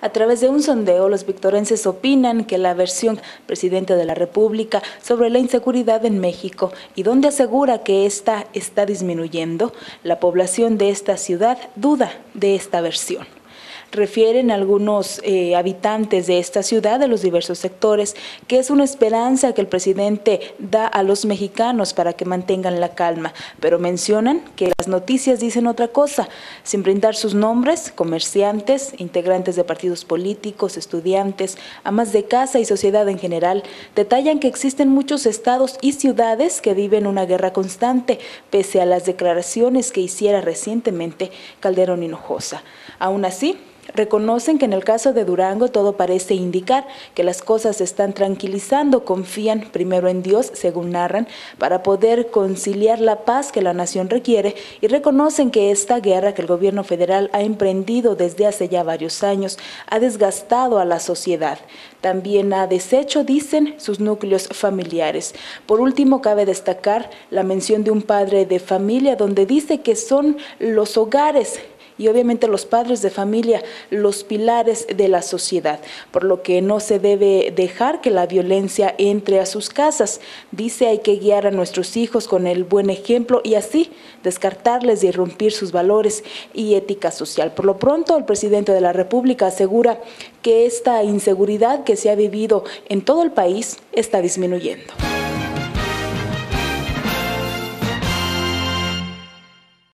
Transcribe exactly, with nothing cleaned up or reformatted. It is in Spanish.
A través de un sondeo, los victorenses opinan que la versión presidente de la República sobre la inseguridad en México y donde asegura que ésta está disminuyendo, la población de esta ciudad duda de esta versión. Refieren algunos eh, habitantes de esta ciudad, de los diversos sectores, que es una esperanza que el presidente da a los mexicanos para que mantengan la calma, pero mencionan que las noticias dicen otra cosa, sin brindar sus nombres, comerciantes, integrantes de partidos políticos, estudiantes, amas de casa y sociedad en general, detallan que existen muchos estados y ciudades que viven una guerra constante, pese a las declaraciones que hiciera recientemente Calderón Hinojosa. Aún así, reconocen que en el caso de Durango todo parece indicar que las cosas se están tranquilizando, confían primero en Dios, según narran, para poder conciliar la paz que la nación requiere y reconocen que esta guerra que el gobierno federal ha emprendido desde hace ya varios años ha desgastado a la sociedad. También ha deshecho, dicen, sus núcleos familiares. Por último, cabe destacar la mención de un padre de familia donde dice que son los hogares y obviamente los padres de familia, los pilares de la sociedad, por lo que no se debe dejar que la violencia entre a sus casas. Dice, hay que guiar a nuestros hijos con el buen ejemplo y así descartarles de irrumpir sus valores y ética social. Por lo pronto, el presidente de la República asegura que esta inseguridad que se ha vivido en todo el país está disminuyendo.